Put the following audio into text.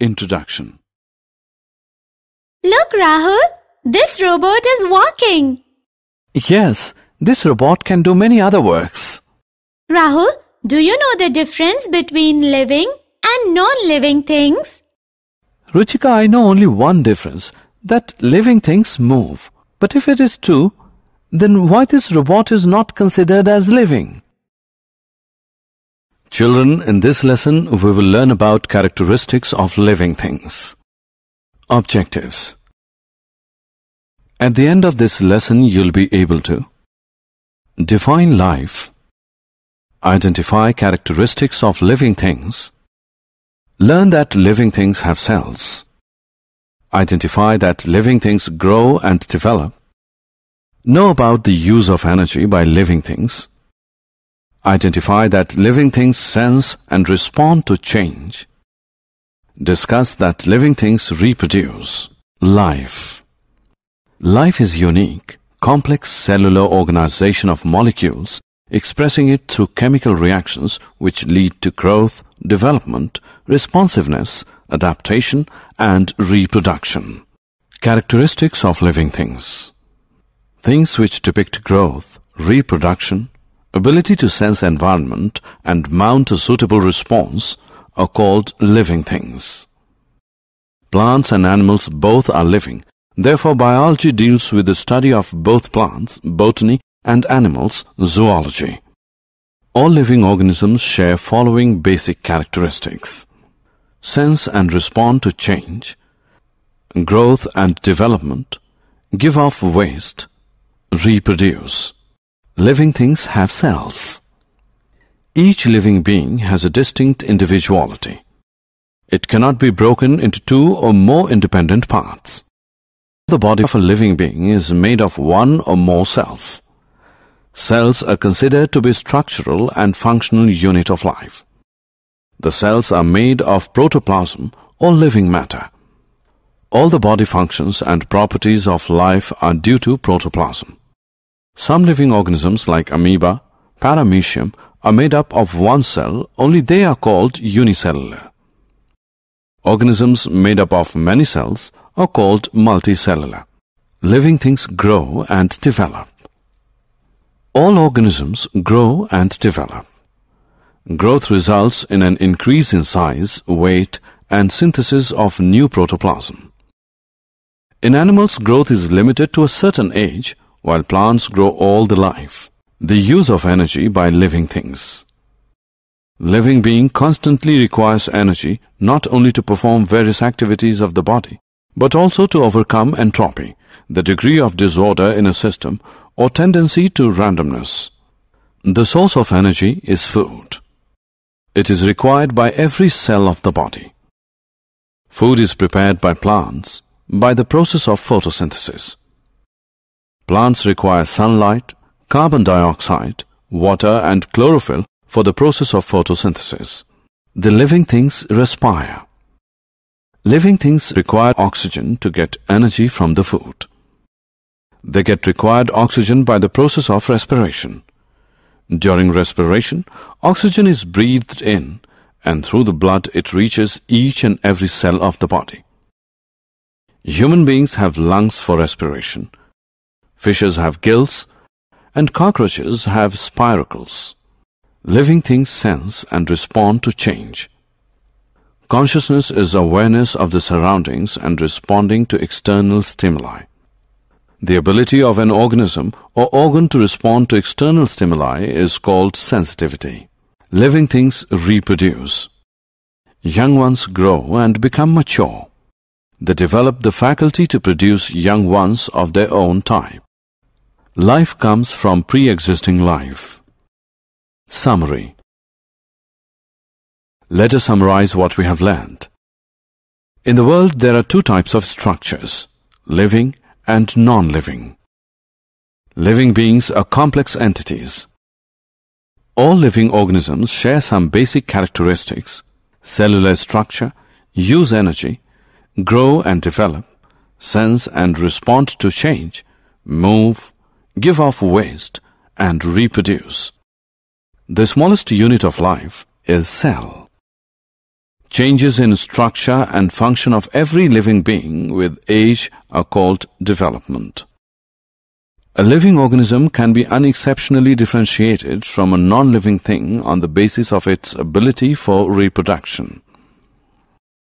Introduction. Look, Rahul, this robot is walking. Yes, this robot can do many other works. Rahul, do you know the difference between living and non-living things? Ruchika, I know only one difference, that living things move. But if it is true, then why this robot is not considered as living? Children, in this lesson, we will learn about characteristics of living things. Objectives. At the end of this lesson, you'll be able to define life, identify characteristics of living things, learn that living things have cells, identify that living things grow and develop, know about the use of energy by living things, identify that living things sense and respond to change. Discuss that living things reproduce. Life. Life is unique, complex cellular organization of molecules, expressing it through chemical reactions which lead to growth, development, responsiveness, adaptation, and reproduction. Characteristics of living things. Things which depict growth, reproduction, ability to sense environment and mount a suitable response are called living things. Plants and animals both are living. Therefore, biology deals with the study of both plants, botany, and animals, zoology. All living organisms share following basic characteristics. Sense and respond to change, growth and development, give off waste, reproduce. Living things have cells. Each living being has a distinct individuality. It cannot be broken into two or more independent parts. The body of a living being is made of one or more cells. Cells are considered to be structural and functional unit of life. The cells are made of protoplasm or living matter. All the body functions and properties of life are due to protoplasm. Some living organisms like amoeba, paramecium are made up of one cell, only they are called unicellular. Organisms made up of many cells are called multicellular. Living things grow and develop. All organisms grow and develop. Growth results in an increase in size, weight, and synthesis of new protoplasm. In animals, growth is limited to a certain age, while plants grow all the life. The use of energy by living things. Living being constantly requires energy not only to perform various activities of the body, but also to overcome entropy, the degree of disorder in a system or tendency to randomness. The source of energy is food. It is required by every cell of the body. Food is prepared by plants by the process of photosynthesis. Plants require sunlight, carbon dioxide, water and chlorophyll for the process of photosynthesis. The living things respire. Living things require oxygen to get energy from the food. They get required oxygen by the process of respiration. During respiration, oxygen is breathed in and through the blood it reaches each and every cell of the body. Human beings have lungs for respiration. Fishes have gills, and cockroaches have spiracles. Living things sense and respond to change. Consciousness is awareness of the surroundings and responding to external stimuli. The ability of an organism or organ to respond to external stimuli is called sensitivity. Living things reproduce. Young ones grow and become mature. They develop the faculty to produce young ones of their own type. Life comes from pre-existing life. Summary. Let us summarize what we have learned. In the world, there are two types of structures, living and non-living. Living beings are complex entities. All living organisms share some basic characteristics, cellular structure, use energy, grow and develop, sense and respond to change, move, give off waste, and reproduce. The smallest unit of life is cell. Changes in structure and function of every living being with age are called development. A living organism can be unexceptionally differentiated from a non-living thing on the basis of its ability for reproduction.